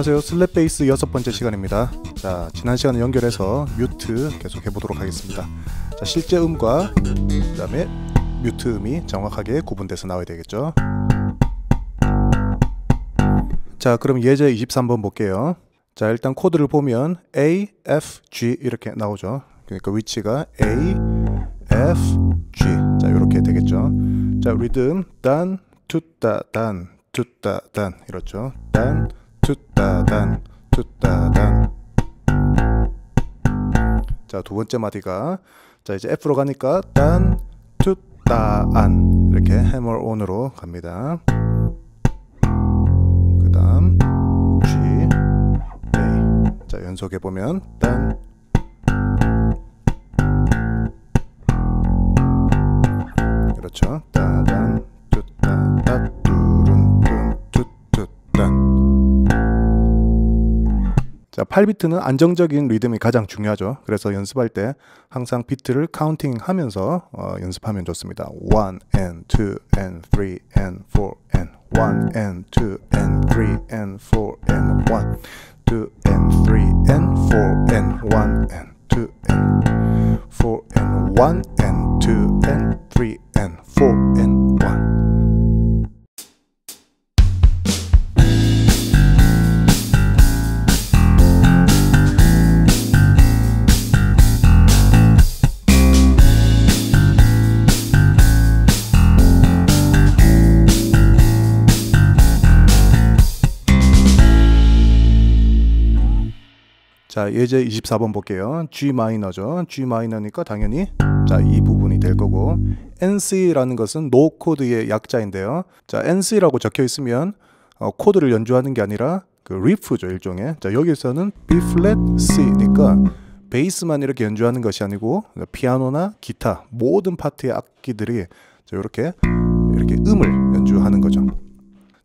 안녕하세요. 슬랩베이스 6번째 시간입니다. 자, 지난 시간에 연결해서 뮤트 계속 해보도록 하겠습니다. 자, 실제 음과 그 다음에 뮤트 음이 정확하게 구분돼서 나와야 되겠죠. 자, 그럼 예제 23번 볼게요. 자, 일단 코드를 보면 A, F, G 이렇게 나오죠. 그러니까 위치가 A, F, G 자, 이렇게 되겠죠. 자, 리듬 단, 뚜따, 단, 뚜따, 단 이렇죠. 단, 뚜따단 뚜따단. 자, 두 번째 마디가 자 이제 F로 가니까 단 뚜따안 이렇게 해머 온으로 갑니다. 그다음 G A. 자, 연속해 보면 단. 그렇죠. 따단 뚜따 따 뚜룬 뚜 뚜뚜단. 자, 8비트는 안정적인 리듬이 가장 중요하죠. 그래서 연습할 때 항상 비트를 카운팅하면서 연습하면 좋습니다. 1 and 2 and 3 and 4 and 1 and 2 and 3 and 4 and 1 2 and 3 and 4 and 1 and 2 and 4 and 1 and 2 and 3 and 4 and 1. 자, 예제 24번 볼게요. G 마이너죠. G 마이너니까 당연히 자, 이 부분이 될 거고 NC라는 것은 노 코드의 약자인데요. 자, NC라고 적혀 있으면 코드를 연주하는 게 아니라 그 리프죠, 일종의. 자, 여기서는 B flat C니까 베이스만 이렇게 연주하는 것이 아니고 피아노나 기타 모든 파트의 악기들이 자, 이렇게 음을 연주하는 거죠.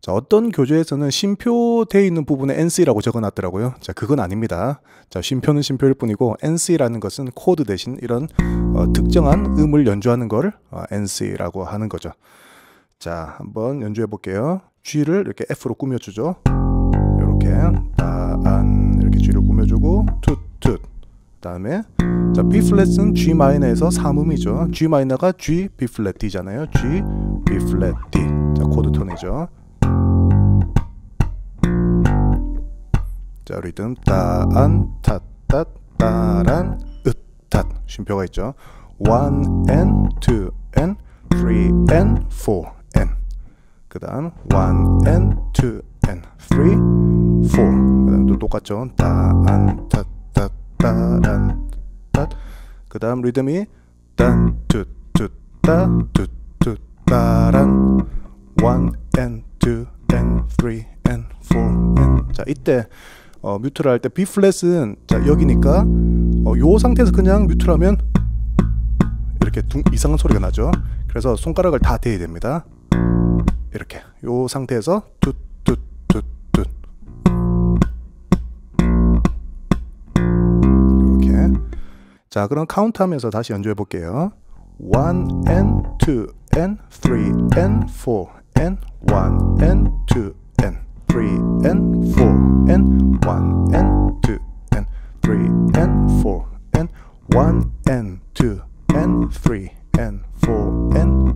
자, 어떤 교재에서는 심표되어 있는 부분에 NC라고 적어놨더라고요. 자, 그건 아닙니다. 자, 심표는 심표일 뿐이고 NC라는 것은 코드 대신 이런 특정한 음을 연주하는 걸 NC라고 하는 거죠. 자, 한번 연주해 볼게요. G를 이렇게 F로 꾸며주죠. 이렇게 따안 이렇게 G를 꾸며주고 툭툭. 그다음에 자, B 플랫은 G 마이너에서 3음이죠. G 마이너가 G B 플랫 D잖아요. G B 플랫 D. 자, 코드 톤이죠. 자, 리듬 따안 탓탓 따란 으탓 쉼표가 있죠. 1 and 2 and 3 and 4 and 그 다음 1 and 2 and 3 4 그 다음 또 똑같죠. 따안 탓탓 따란 탓 그 다음 리듬이 딴 뚜뚜 따 뚜뚜 따란 1 and 2 and 3 and 4 and 자, 이때 뮤트를 할 때 B 플랫은 자, 여기니까 요 상태에서 그냥 뮤트를 하면 이렇게 이상한 소리가 나죠. 그래서 손가락을 다 대야 됩니다. 이렇게 요 상태에서 뚜뚜뚜뚜 이렇게. 자, 그럼 카운트하면서 다시 연주해 볼게요. 1 and 2 and 3 and 4 and 1 and 2 and 3 and 4 and 1 and 2 and 3 and 4 and 1 and 2 and 3 and 4 and.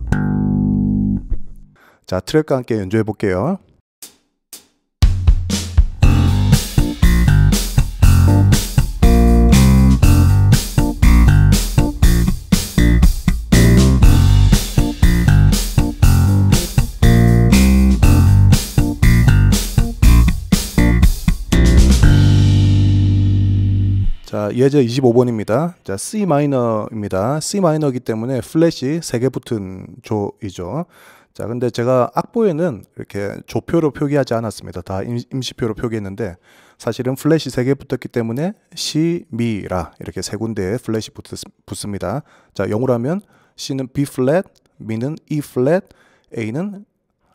자, 트랙과 함께 연주해 볼게요. 자, 예제 25번입니다. 자, C 마이너입니다. C 마이너이기 때문에 플랫이 3개 붙은 조이죠. 자, 근데 제가 악보에는 이렇게 조표로 표기하지 않았습니다. 다 임시표로 표기했는데 사실은 플랫이 3개 붙었기 때문에 C, 미, 라 이렇게 세 군데에 플랫이 붙습니다. 자, 영어로 하면 C는 B 플랫, 미는 E 플랫, A는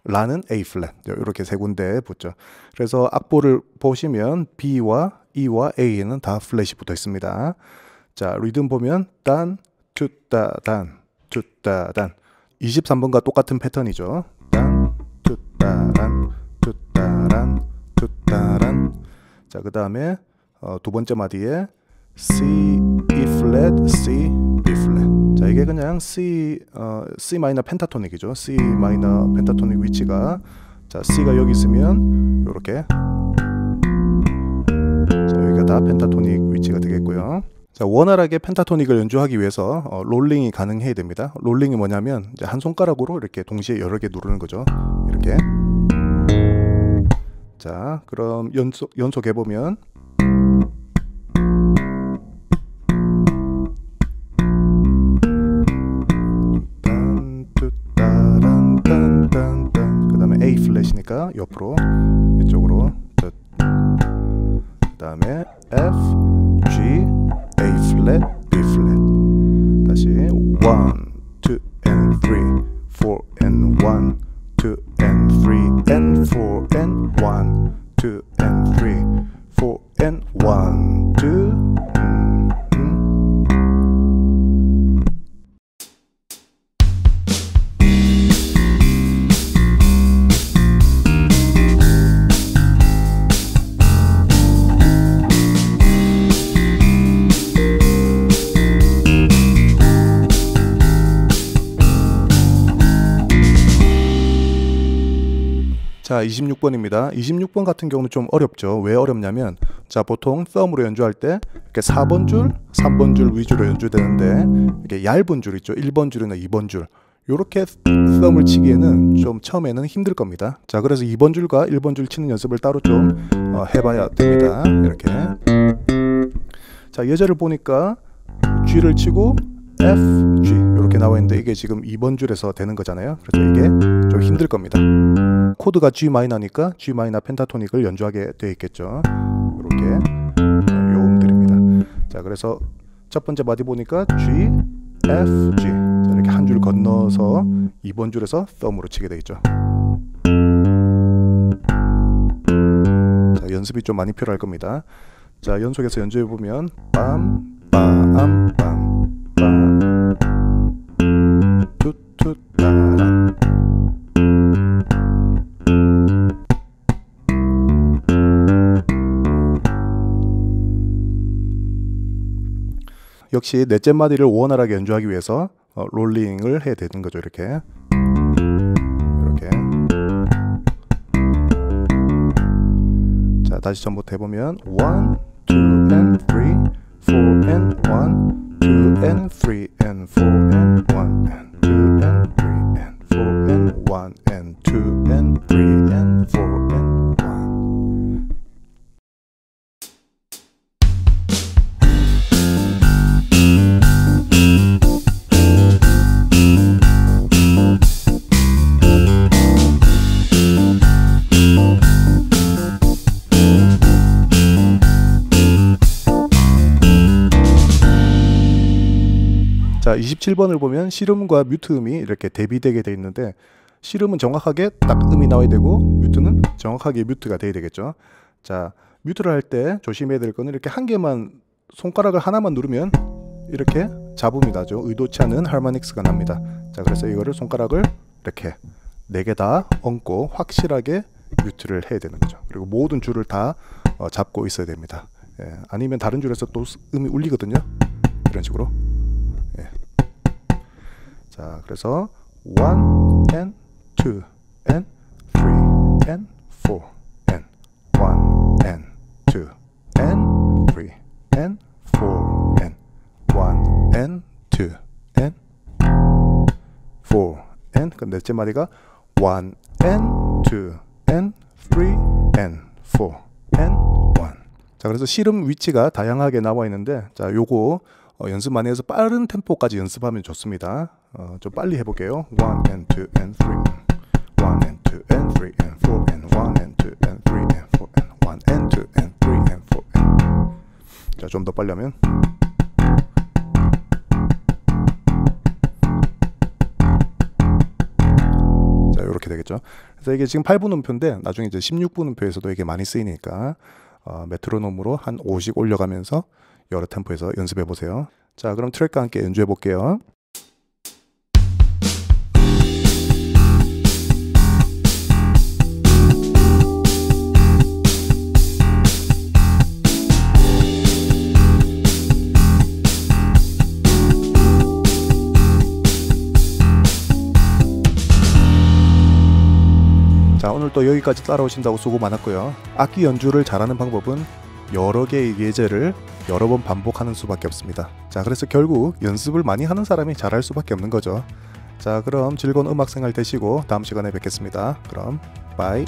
라는 A 플랫 이렇게 세 군데에 붙죠. 그래서 악보를 보시면 B와 E와 A에는 다 플랫이 붙어 있습니다. 자, 리듬 보면 딴 뚜따단 뚜따단 23번과 똑같은 패턴이죠. 딴 뚜따란 뚜따란 뚜따란 자, 그 다음에 두 번째 마디에 C, E flat, C, B flat. 자, 이게 그냥 C 마이너 펜타토닉이죠. C 마이너 펜타토닉 위치가, 자, C가 여기 있으면 요렇게, 자, 여기가 다 펜타토닉 위치가 되겠고요. 자, 원활하게 펜타토닉을 연주하기 위해서 롤링이 가능해야 됩니다. 롤링이 뭐냐면 이제 한 손가락으로 이렇게 동시에 여러 개 누르는 거죠. 이렇게. 자, 그럼 연속해 보면, 그다음에 A 플랫이니까 옆으로 이쪽으로, 그다음에 F, G, A flat, B flat. 다시 1, 2, and 3, 4, and 1, 2, and 3, and 4, and 1, 2, and 3, 4, and 1, 2. 자, 26번입니다. 26번 같은 경우는 좀 어렵죠. 왜 어렵냐면, 자, 보통 썸으로 연주할 때 이렇게 4번 줄, 3번 줄 위주로 연주되는데, 이렇게 얇은 줄 있죠. 1번 줄이나 2번 줄. 요렇게 썸을 치기에는 좀 처음에는 힘들 겁니다. 자, 그래서 2번 줄과 1번 줄 치는 연습을 따로 좀 해봐야 됩니다. 이렇게. 자, 예제를 보니까 G를 치고 F, G 이렇게 나와 있는데, 이게 지금 2번 줄에서 되는 거잖아요. 그래서 이게 좀 힘들 겁니다. 코드가 G 마이너니까 G 마이너 펜타토닉을 연주하게 되어 있겠죠. 이렇게 요음들입니다. 자, 그래서 첫 번째 마디 보니까 G, F, G. 자, 이렇게 한 줄 건너서 2번 줄에서 썸으로 치게 되어 있죠. 자, 연습이 좀 많이 필요할 겁니다. 자, 연속해서 연주해 보면 빰, 빰, 빰. 역시 넷째 마디를 원활하게 연주하기 위해서 롤링을 해야 되는 거죠. 이렇게. 이렇게. 자, 다시 전부터 해보면 1, 2, and 3, 4, and 1, 2, and 3, and 4, and 1, and 2, and 3, and 4, and 1, and 2, and 3, and 4, and 1. 자, 27번을 보면 실음과 뮤트음이 이렇게 대비되게 돼 있는데, 실음은 정확하게 딱 음이 나와야 되고, 뮤트는 정확하게 뮤트가 돼야 되겠죠. 자, 뮤트를 할 때 조심해야 될 거는, 이렇게 한 개만, 손가락을 하나만 누르면 이렇게 잡음이 나죠. 의도치 않은 할머닉스가 납니다. 자, 그래서 이거를 손가락을 이렇게 4개 다 얹고 확실하게 뮤트를 해야 되는 거죠. 그리고 모든 줄을 다 잡고 있어야 됩니다. 예, 아니면 다른 줄에서 또 음이 울리거든요. 이런 식으로. 예. 자, 그래서 1, and 2, and 3, and 4, and 1, and 2, and 3, and 4, and 1, and 2, and 4, and 그 넷째 마디가 1, and 2, and 3, and 4, and 1. 자, 그래서 실음 위치가 다양하게 나와 있는데, 자, 요거 연습 많이 해서 빠른 템포까지 연습하면 좋습니다. 좀 빨리 해볼게요. 1, and 2, and 3, and 1, and 2, and 3, and 4, and 1, and 2, and 3, and 4, and 1, and 2, and 3, and 4. 자, 좀 더 빨리 하면. 자, 이렇게 되겠죠. 그래서 이게 지금 8분 음표인데, 나중에 이제 16분 음표에서도 이게 많이 쓰이니까 메트로놈으로 한 5씩 올려가면서 여러 템포에서 연습해 보세요. 자, 그럼 트랙과 함께 연주해 볼게요. 오늘 또 여기까지 따라오신다고 수고 많았고요. 악기 연주를 잘하는 방법은 여러 개의 예제를 여러 번 반복하는 수밖에 없습니다. 자, 그래서 결국 연습을 많이 하는 사람이 잘할 수밖에 없는 거죠. 자, 그럼 즐거운 음악생활 되시고 다음 시간에 뵙겠습니다. 그럼 바이.